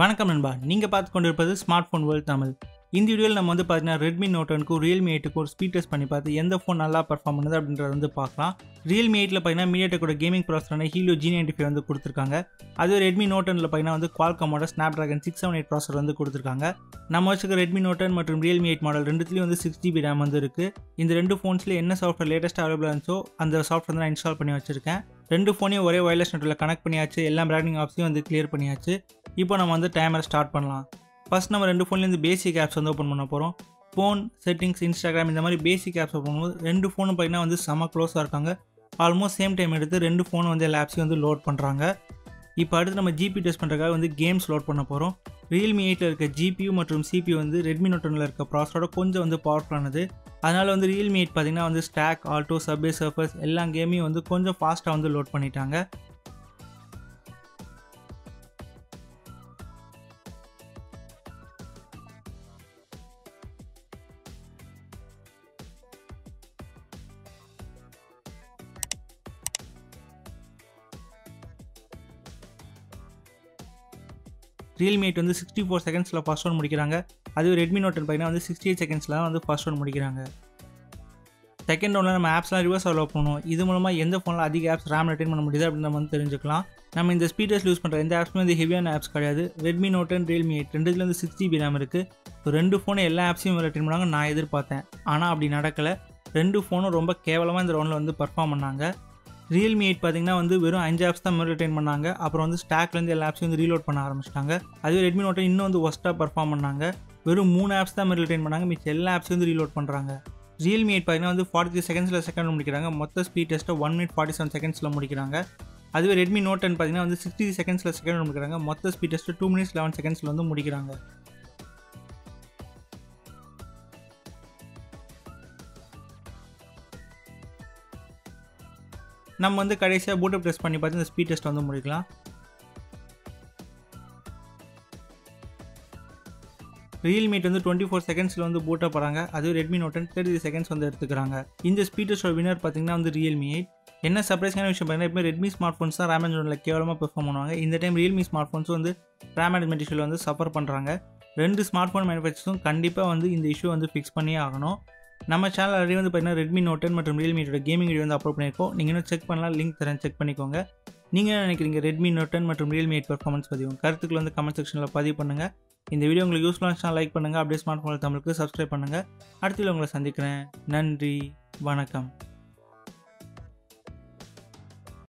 வணக்கம் நண்பா, நீங்கள் பார்த்து கொண்டிருப்பது ஸ்மார்ட்ஃபோன் வேர்ல்ட் தமிழ். இந்த வீடியோவில் நம்ம வந்து பார்த்தீங்கன்னா ரெட்மி நோட் 10க்கும் ரியல்மி 8க்கும் ஸ்பீட் டெஸ்ட் பண்ணி பார்த்து எந்த ஃபோன் நல்லா பர்ஃபார்ம் பண்ணுது அப்படின்றத வந்து பார்க்கலாம். ரியல்மி 8ல பார்த்தீங்கன்னா மீடியாடெக்கோட கேமிங் ப்ராசரான ஹீலியோ G95 வந்து கொடுத்துருக்காங்க. அதுவே ரெட்மி நோட் 10ல பார்த்தீங்கன்னா வந்து குவால்காமோட ஸ்னாப்ட்ராகன் 678 ப்ராசர் வந்து கொடுத்துருக்காங்க. நம்ம வச்சுக்க ரெட்மி நோட் 10 மற்றும் ரியல்மி 8 மாடல் ரெண்டுத்துலேயும் வந்து 6GB RAM வந்து இருக்குது. இந்த ரெண்டு ஃபோன்ஸ்லேயே என்ன சாஃப்ட்வேர் லேட்டஸ்ட்டாக அவைலபிள் இருந்துச்சோ அந்த சாஃப்ட்வேர் வந்து நான் இன்ஸ்டால் பண்ணி வச்சுருக்கேன். ரெண்டு ஃபோனையும் ஒரே ஒயர்லெஸ் நெட்டில் கனெக்ட் பண்ணியாச்சு. எல்லா பிராண்டிங் ஆப்ஸையும் வந்து கிளியர் பண்ணியாச்சு. இப்போ நம்ம வந்து டைமரை ஸ்டார்ட் பண்ணலாம். ஃபஸ்ட் நம்ம ரெண்டு ஃபோன்லேருந்து பேசிக் ஆப்ஸ் வந்து ஓப்பன் பண்ண போகிறோம். ஃபோன் செட்டிங்ஸ், இன்ஸ்டாகிராம் இந்த மாதிரி பேசிக் ஆப்ஸ் ஓப்பன் பண்ணும்போது ரெண்டு ஃபோனும் பார்த்தீங்கன்னா வந்து செம க்ளோஸாக இருக்காங்க. ஆல்மோஸ்ட் சேம் டைம் எடுத்து ரெண்டு ஃபோன் வந்து எல்லா ஆப்ஸையும் வந்து லோட் பண்ணுறாங்க. இப்போ அடுத்து நம்ம ஜிபி டெஸ்ட் பண்ணுறதுக்காக வந்து கேம்ஸ் லோட் பண்ண போகிறோம். ரியல்மி 8ல இருக்க ஜிபியூ மற்றும் சிபியூ வந்து ரெட்மி நோட் 10ல இருக்க ப்ராசரோட கொஞ்சம் வந்து பவர்ஃபுல்லானது. அதனால் வந்து ரியல்மி 8 பார்த்திங்கன்னா வந்து ஸ்டாக், ஆல்டோ, சப்வே சர்ஃபர்ஸ் எல்லா கேமையும் வந்து கொஞ்சம் ஃபாஸ்ட்டாக வந்து லோட் பண்ணிட்டாங்க. ரியல்மி 8 வந்து 64 செகண்ட்ஸில் ஃபர்ஸ்ட் ஒன் முடிக்கிறாங்க. அதுவே ரெட்மி நோட் 10 பார்த்தீங்கன்னா வந்து 68 செகண்ட்ஸில் தான் வந்து ஃபர்ஸ்ட் ஒன் முடிக்கிறாங்க. செகண்ட் ஒன்ல நம்ம ஆப்ஸ்லாம் ரிவர்ஸ் அலோவ் பண்ணுவோம். இது மூலமாக எந்த ஃபோனில் அதிக ஆப்ஸ் RAM ரிட்டைன் பண்ண முடியுது அப்படின்னு நம்ம வந்து தெரிஞ்சுக்கலாம். நம்ம இந்த ஸ்பீட் டெஸ்ட் யூஸ் பண்ணுற எந்த ஆப்ஸுமே வந்து ஹெவியான ஆப்ஸ் கிடையாது. ரெட்மி நோட் 10, ரியல்மி 8 ரெண்டுல வந்து 6GB RAM இருக்குது. ஸோ ரெண்டு ஃபோனும் எல்லா ஆப்ஸையும் ரிட்டைன் பண்ணாங்க நான் எதிர்பார்த்தேன். ஆனால் அப்படி நடக்கலை. ரெண்டு ஃபோனும் ரொம்ப கேவலமாக இந்த ரவுண்டில் வந்து பர்ஃபார்ம் பண்ணாங்க. ரியல்மி 8 பார்த்தீங்கன்னா வந்து வெறும் 5 ஆப்ஸ் தான் மெமரி ரிட்டைன் பண்ணாங்க. அப்புறம் வந்து ஸ்டாக்லேருந்து எல்லா ஆப்ஸையும் வந்து ரீலோட் பண்ண ஆரம்பிச்சிட்டாங்க. அதுவே ரெட்மி நோட் 10 இன்னும் வந்து ஒஸ்ட்டாக பர்ஃபார்ம் பண்ணாங்க. வெறும் 3 ஆப்ஸ் தான் மெமரி ரிட்டைன் பண்ணாங்க, மிச்சம் எல்லா ஆப்ஸையும் வந்து ரீலோட் பண்ணுறாங்க. ரியல்மி 8 பார்த்தீங்கன்னா வந்து 43 செகண்ட்ஸில் செகண்ட் முடிக்கிறாங்க. மொத்த ஸ்பீட் டெஸ்ட்டை 1 minute 47 செகண்ட்ஸில் முடிக்கிறாங்க. அதுவே ரெட்மி நோட் 10 பார்த்தீங்கன்னா வந்து 63 செகண்ட்ஸில் செகண்ட் முடிக்கிறாங்க. மொத்த ஸ்பீட் டெஸ்ட்டு 2 minutes 11 secondsல வந்து முடிக்கிறாங்க. நம்ம வந்து கடைசியாக பூட்டப் டெஸ்ட் பண்ணி பார்த்து இந்த ஸ்பீட் டெஸ்ட் வந்து முடிக்கலாம். ரியல்மி 8 வந்து 24 செகண்ட்ஸில் வந்து பூட்டப் போகிறாங்க. அதுவும் ரெட்மி நோட் 10 30 செகண்ட்ஸ் வந்து எடுத்துக்கிறாங்க. இந்த ஸ்பீட் டெஸ்ட்டோட வின்னர் பார்த்தீங்கன்னா வந்து ரியல்மி 8. என்ன சர்ப்ரைஸான விஷயம் பார்த்தீங்கன்னா எப்பவுமே ரெட்மி ஸ்மார்ட் ஃபோன்ஸ் தான் ரேம் அண்ட் கேவலமாக பெர்ஃபார்ம் பண்ணுவாங்க. இந்த டைம் ரியல்மி ஸ்மார்ட் ஃபோன்ஸ் வந்து ரேம் அண்ட் இஷ்யூவில் வந்து சஃபர் பண்ணுறாங்க. ரெண்டு ஸ்மார்ட் ஃபோன் மேனுஃபேக்சர்ஸும் கண்டிப்பாக வந்து இந்த இஷ்யூ வந்து ஃபிக்ஸ் பண்ணியே ஆகணும். நம்ம சேனல் ஆல்ரெடி வந்து பார்த்தீங்கன்னா ரெட்மி நோட் 10 மற்றும் ரியல்மி 8 கேமிங் வீடியோ வந்து அப்லோட் பண்ணியிருக்கோம். நீங்கள் இன்னும் செக் பண்ணலாம், லிங்க் தரேன், செக் பண்ணிக்கோங்க. நீங்கள் என்ன நினைக்கிறீங்க ரெட்மி நோட் 10 மற்றும் ரியல்மி 8 பர்ஃபார்மன்ஸ் பற்றி உங்கள் கருத்துக்கள் வந்து கமெண்ட் செக்ஷனில் பதிவு பண்ணுங்கள். இந்த வீடியோ உங்களுக்கு யூஸ்ஃபுல்லாக இருந்துச்சுன்னா லைக் பண்ணுங்கள். அப்படியே ஸ்மார்ட் ஃபோன் தமிழுக்கு சப்ஸ்கிரைப் பண்ணுங்கள். அடுத்த வீடியோ உங்களை சந்திக்கிறேன். நன்றி, வணக்கம்.